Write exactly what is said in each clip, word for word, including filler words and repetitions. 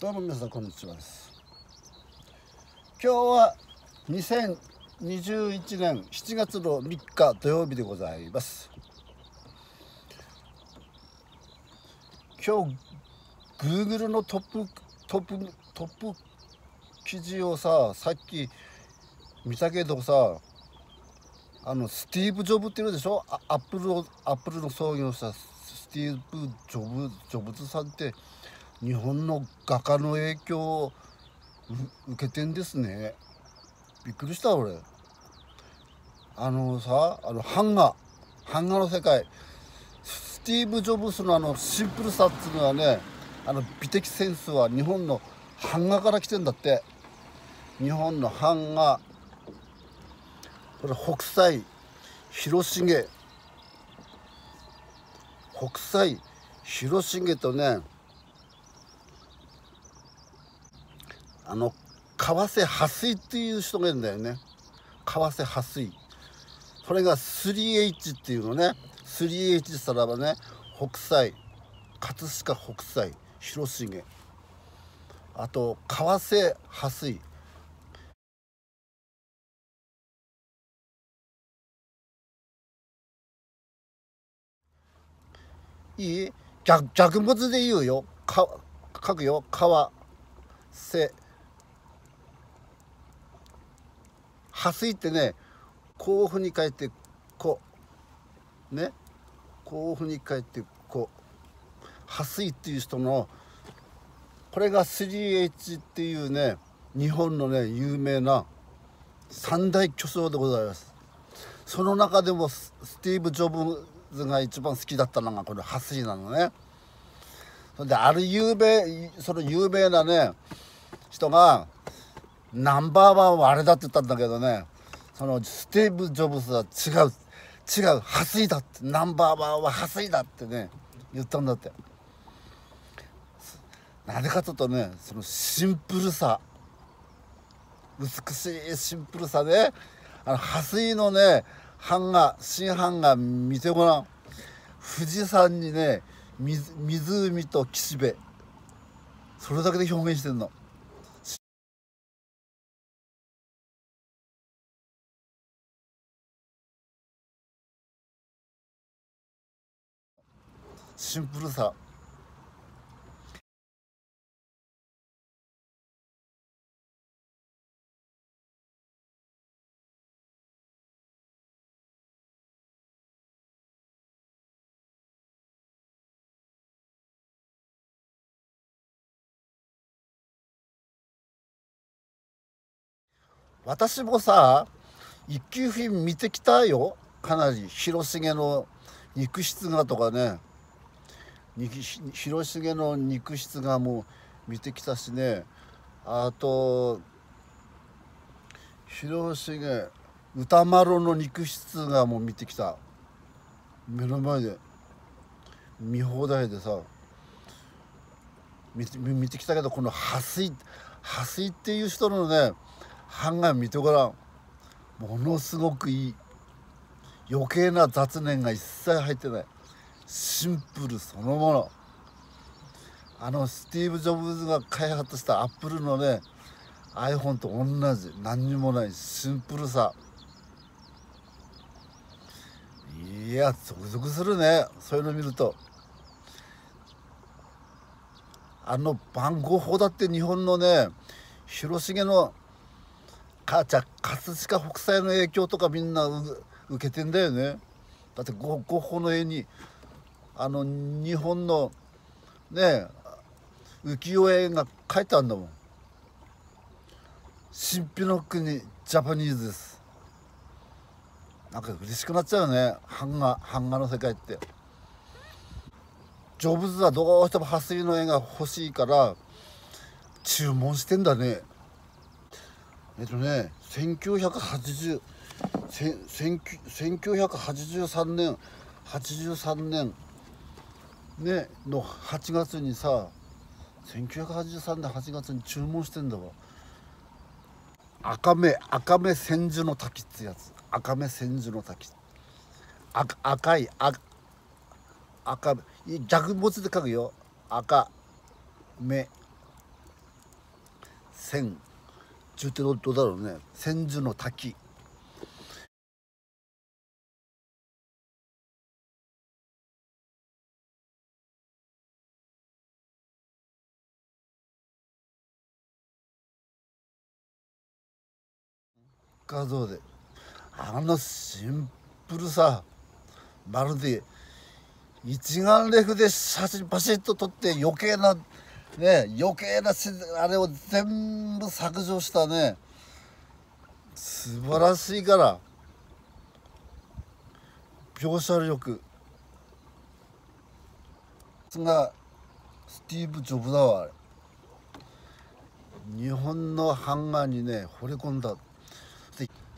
どうも皆さんこんにちはです。今日はにせんにじゅういちねんしちがつのみっか土曜日でございます。今日 Google のトップトップトップ記事をささっき見たけどさ、あのスティーブ・ジョブっていうでしょ、アップルをアップルの創業者スティーブ・ジョブジョブズさんって日本の画家の影響を受けてんですね。びっくりした俺。あのさ、あの版画版画の世界、スティーブ・ジョブズのあのシンプルさっていうのはね、あの美的センスは日本の版画から来てんだって。日本の版画、これ北斎広重北斎広重とね、あの川瀬波水っていう人がいるんだよね。川瀬波水、これが スリーエイチ っていうのね。 スリーエイチ したらばね、北斎、葛飾北斎広重、あと川瀬波水、いい？逆、逆物で言うよ。か書くよ。川瀬波水ってね、こういうふうに書いてこうね、こういうふうに書いてこう、波水っていう人の、これが スリーエイチ っていうね、日本のね有名な三大巨匠でございます。その中でもスティーブ・ジョブが一番好きだったのがこれ波水なのね。それである有名その有名なね人がナンバーワンはあれだって言ったんだけどね、そのスティーブ・ジョブズは違う違う波水だって、ナンバーワンは波水だってね言ったんだって。なぜかというとね、そのシンプルさ、美しいシンプルさね、あの波水のね版画、新版画見てごらん。富士山にね、水湖と岸辺、それだけで表現してんの。シンプルさ。私もさ一級品見てきたよ、かなり。広重の肉筆画とかね、広重の肉筆画も見てきたしね、あと広重歌麿の肉筆画も見てきた、目の前で見放題でさ 見, 見てきたけど、この波水波水っていう人のね版画見てごらん。ものすごくいい。余計な雑念が一切入ってない。シンプルそのもの。あのスティーブ・ジョブズが開発したアップルのね アイフォン と同じ、何にもないシンプルさ。いやゾクゾクするね、そういうの見ると。あの番号法だって日本のね広重のかじゃ葛飾北斎の影響とかみんな受けてんだよね。だってゴッホの絵にあの日本のね浮世絵が描いてあるんだもん。神秘の国ジャパニーズです。なんか嬉しくなっちゃうよね、版画版画の世界って。ジョブズはどうしても波水の絵が欲しいから注文してんだね。えっとね、1980 せんきゅうひゃくはちじゅうさんねんはちじゅうさんねん、ね、のはちがつにさ、せんきゅうひゃくはちじゅうさんねんはちがつに注文してんだわ。赤目赤目千住の滝ってやつ、赤目千住の滝、あ赤いあ赤、逆文字で書くよ、赤目千樹ってどうだろうね、千樹の滝。画像であのシンプルさ、まるで一眼レフで写真パシッと撮って余計なね余計なあれを全部削除したね、素晴らしいから描写力がスティーブ・ジョブズだわ。あれ日本の版画にね惚れ込んだ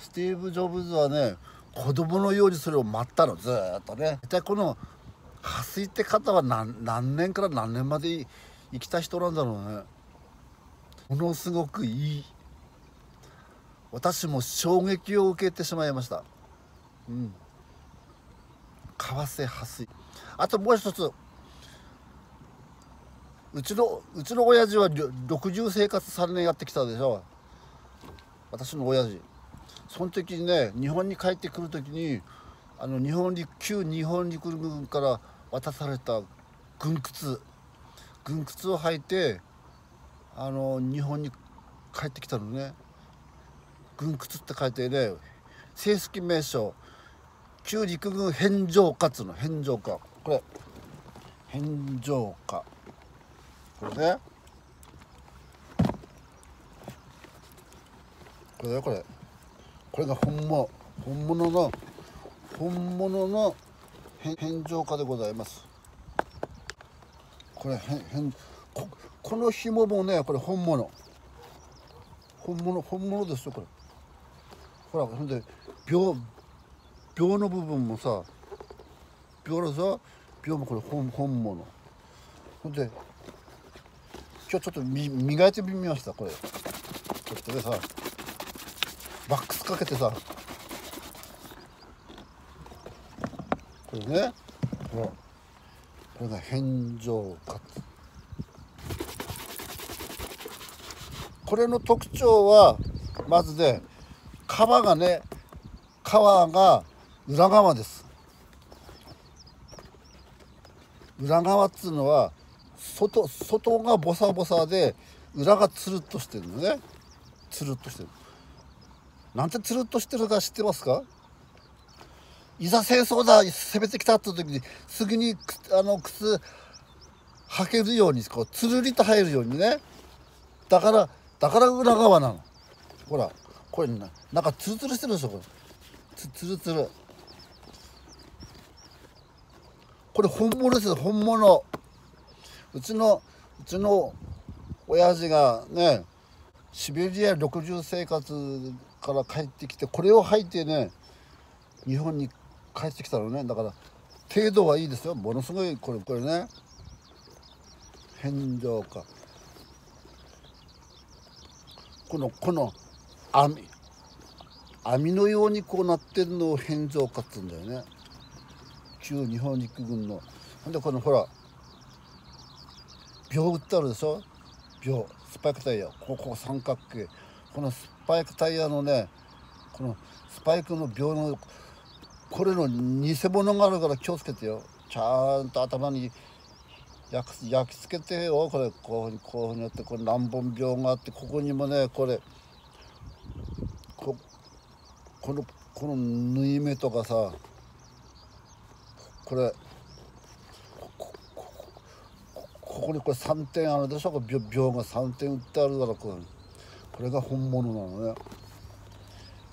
スティーブ・ジョブズはね、子供のようにそれを待ったの、ずーっとね。一体この破水って方は 何, 何年から何年まで生きた人なんだろうね。ものすごくいい、私も衝撃を受けてしまいました。うん、為替破水。あともう一つ、うちのうちの親父はろくじゅう生活さんねんやってきたでしょ、私の親父。その時にね、日本に帰ってくる時にあの日本陸旧日本陸軍から渡された軍靴軍靴を履いてあの日本に帰ってきたのね。軍靴って書いてね、正式名称旧陸軍返上下っつうの、返上下、これ返上下、これね、これだよ、これ。これが本物、本物の本物の返上下でございます。これへんここの紐もね、これ本物、本物本物ですよこれ。ほら、ほんで秒秒の部分もさ、秒のさ秒もこれ本本物。ほんで今日ちょっとみ磨いてみましたこれ。ちょっとでさ。ワックスかけてさ、これね、ほら、これが返上下。これの特徴はまずね、皮がね、皮が裏側です。裏側っつうのは外外がボサボサで裏がつるっとしてるのね。つるっとしてる。なんてつるっとしてるか知ってますか？いざ戦争だ、攻めてきたって時にすぐにあの靴履けるようにこうつるりと入るようにね。だからだから裏側なの。ほらこれな、なんかつるつるしてるでしょこれ。つつるつる。これ本物ですよ、本物。うちのうちの親父がね、シベリアろくじゅう生活から帰ってきてこれを履いてね日本に帰ってきたのね。だから程度はいいですよ、ものすごい。これこれね、返上下。このこの網網のようにこうなってるのを返上下っつうんだよね、旧日本陸軍の。なんでこのほら秒打ってあるでしょ、秒スパイクタイヤ、ここ三角形、このスパイクタイヤのね、このスパイクの秒のこれの偽物があるから気をつけてよ。ちゃんと頭に焼き、焼き付けてよ。これこういうふうにこういうふうにやってこれ何本秒があって、ここにもねこれここのこの縫い目とかさ、これここここにこれさんてんあるでしょ、秒秒がさんてん打ってあるからこう。これが本物なのね、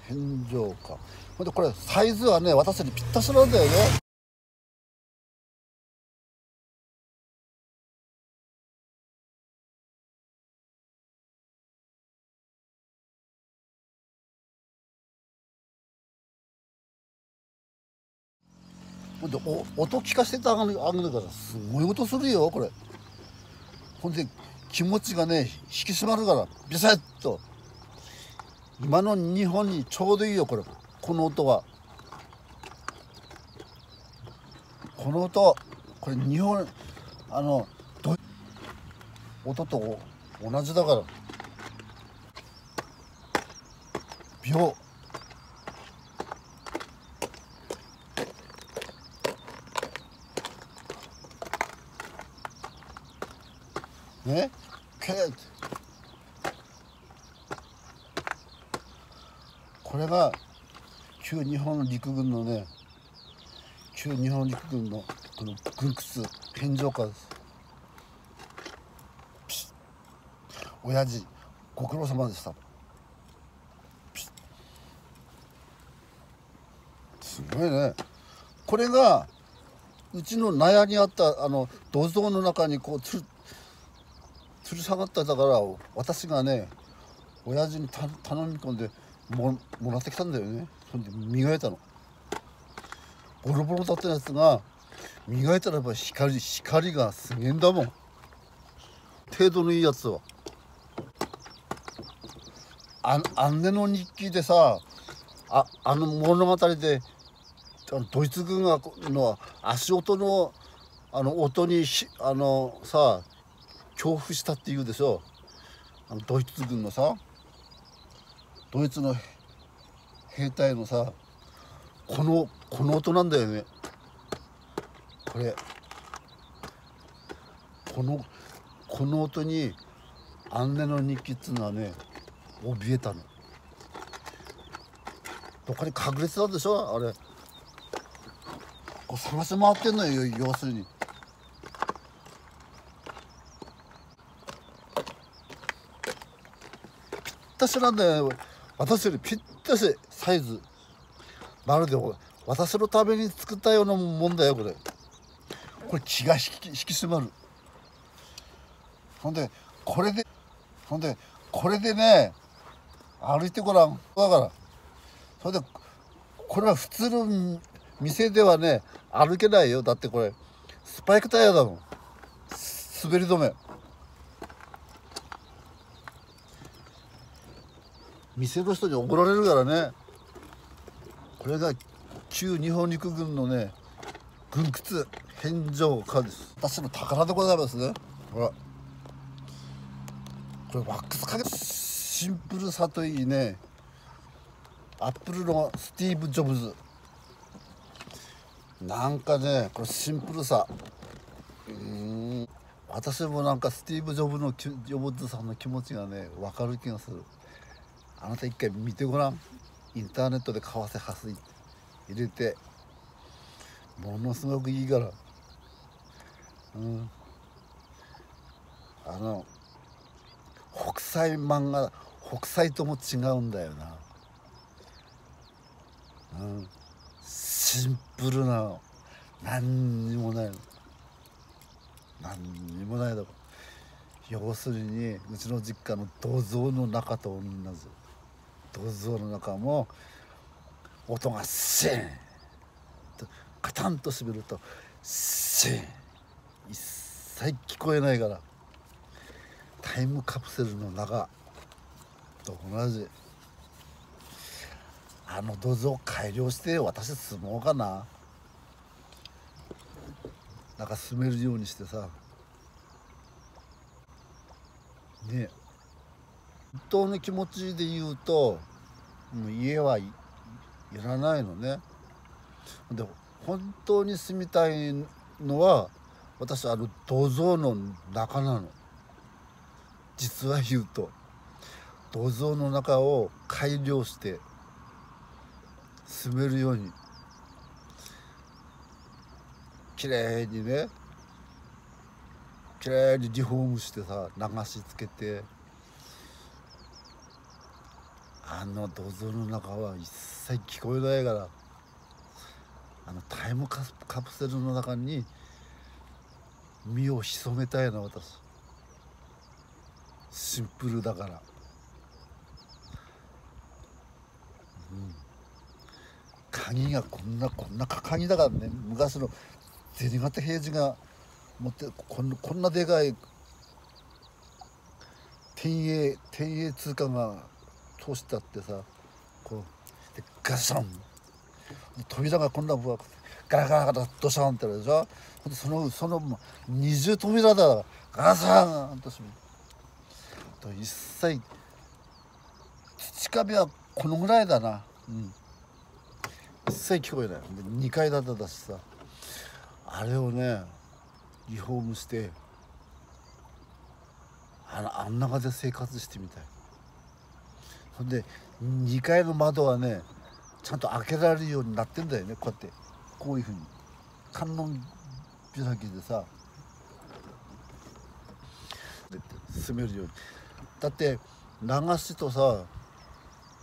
返上下。ほんでこれサイズはね私にぴったしなんだよね。ほんでお音聞かせてあげるからすごい音するよこれ。ほんで気持ちがね引き締まるからビシッと。今の日本にちょうどいいよこれ。この音はこの音これ日本あの音と同じだから秒。ね、けーってこれが旧日本陸軍のね、旧日本陸軍のこの軍靴、健常化です。ピシッ、親父ご苦労様でした。ピシッ、すごいね。これがうちの納屋にあったあの土蔵の中にこうつる吊り下がっただから私がね親父にた頼み込んで も, もらってきたんだよね。それで磨いたの。ボロボロだったやつが磨いたらば光光がすげえんだもん。程度のいいやつはあ姉の日記でさ あ, あの物語でドイツ軍がの足音 の, あの音にあのさ恐怖したっていうでしょ。あのドイツ軍のさ、ドイツの兵隊のさ、このこの音なんだよね。これこのこの音にアンネの日記っつうのはね怯えたの。どっかに隠れてたんでしょあれ。こう探し回ってんのよ、要するに。ぴったしなんだよ、私よりぴったしサイズ。まるで私のために作ったようなもんだよこれ。これ気が引き、引き締まる。ほんでこれでほんでこれでね歩いてごらん。だからそれでこれは普通の店ではね歩けないよ。だってこれスパイクタイヤだもん、滑り止め。店の人に怒られるからね。これが旧日本陸軍のね軍靴返上化です。私の宝でございますね。ほらこれワックスかけたシンプルさといいね。アップルのスティーブ・ジョブズなんかね、これシンプルさ、うーん、私もなんかスティーブ・ジョブのジョブズさんの気持ちがね分かる気がする。あなた一回見てごらん。インターネットで為替発信入れてものすごくいいから、うん、あの北斎漫画北斎とも違うんだよな、うん、シンプルなの、何にもないの、何にもないだろ。要するにうちの実家の土蔵の中と同じ。土蔵の中も音がシーンとカタンと閉めるとシーン、一切聞こえないから、タイムカプセルの中と同じ。あの土蔵を改良して私住もうかな。なんか住めるようにしてさね。本当の気持ちで言うともう家はい、いらないのね。で本当に住みたいのは私あの土蔵の中なの。実は言うと土蔵の中を改良して住めるようにきれいにね、きれいにリフォームしてさ、流しつけて。あの土蔵の中は一切聞こえないから、あのタイムカプセルの中に身を潜めたいな私。シンプルだから、うん、鍵がこんなこんな鍵だからね。昔の銭形平次が持ってこんな、こんなでかい天英天英通貨が通したってさ、こうでガシャン、扉がこんなぶわくてガラガラガラドシャンってあるでしょ。そのその二重扉だからガシャンと閉めると一切。土壁はこのぐらいだな。うん。一切聞こえない。にかい建てだしさ、あれをねリフォームして、あのあんな感じで生活してみたい。ほんでにかいの窓はねちゃんと開けられるようになってんだよね。こうやってこういうふうに観音開きでさ進めるように。だって流しとさ、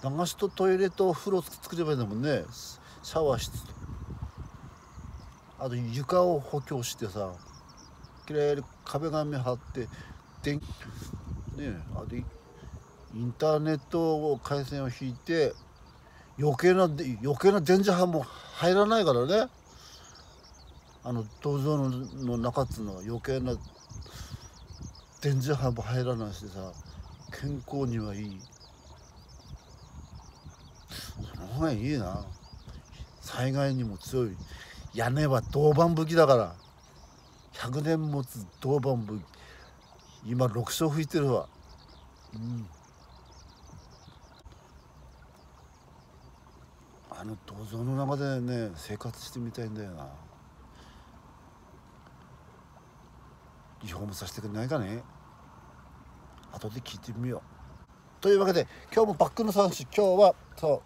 流しとトイレと風呂作ればいいんだもんね。シャワー室と、あと床を補強してさ、きれいに壁紙貼って電気ね、あとインターネット回線を引いて、余計な余計な電磁波も入らないからね。あの銅像の中っつうのは余計な電磁波も入らないしさ、健康にはいい。その方がいいな。災害にも強い。屋根は銅板葺きだから、ひゃくねん持つ銅板葺き。今ろくしょう吹いてるわ。うん、あの銅像の中でね生活してみたいんだよな。リフォームさせてくれないかね。後で聞いてみよう。というわけで今日もバックのさん種、今日はそう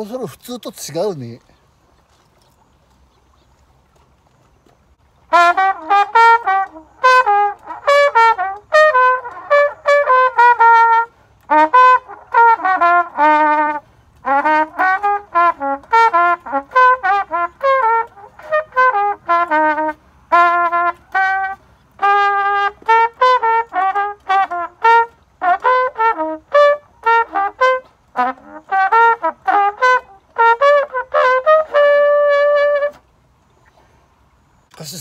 そろそろ普通と違うね。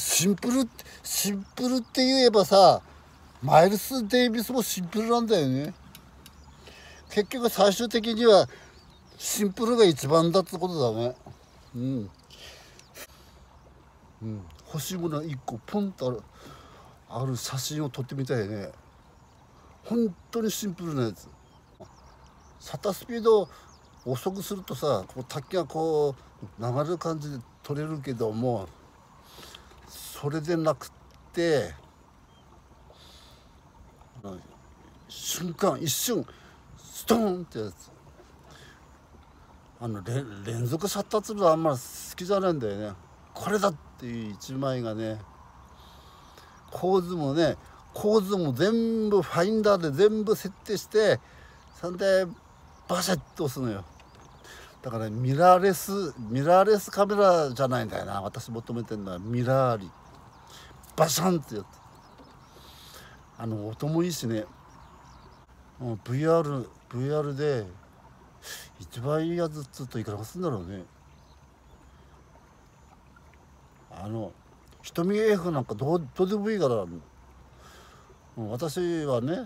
シンプル、シンプルって言えばさ、マイルス・デイビスもシンプルなんだよね。結局最終的にはシンプルが一番だってことだね。うん、うん、欲しいものいっこポンとある、ある写真を撮ってみたいね。本当にシンプルなやつ。シャッタースピードを遅くするとさ、こう滝がこう流れる感じで撮れるけども、それでなくって瞬間一瞬ストーンってやつ、あの 連, 連続シャッターするのあんまり好きじゃないんだよね。これだっていう一枚がね、構図もね、構図も全部ファインダーで全部設定して、そんでバシャッと押すのよ。だから、ね、ミラーレスミラーレスカメラじゃないんだよな。私求めてるのはミラーリ、バシャンってやつ。あの音もいいしね。ブイアールブイアール で一番いいやつっつうといくらかするんだろうね。あの瞳 エフ なんかどうどうでもいいから、私はね、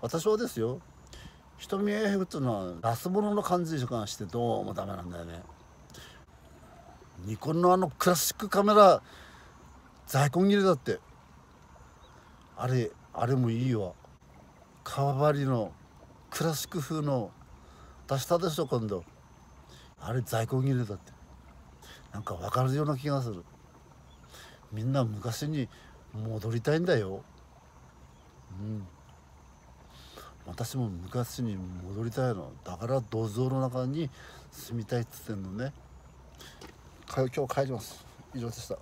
私はですよ、瞳 エフ っていうのはラスボノの感じがしてどうもダメなんだよね。ニコンのあのクラシックカメラ在庫切れだって、あれあれもいいわ。革張りのクラシック風の出したでしょ今度。あれ在庫切れだって、なんか分かるような気がする。みんな昔に戻りたいんだよ。うん、私も昔に戻りたいの。だから銅像の中に住みたいっつってんのね。今日帰ります。以上でした。